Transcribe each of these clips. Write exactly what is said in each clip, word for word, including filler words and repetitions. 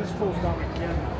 this falls down again. Right.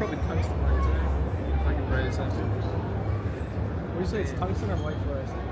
probably tungsten, right? If I can write it something. Would you say it's tungsten or white fluorescent?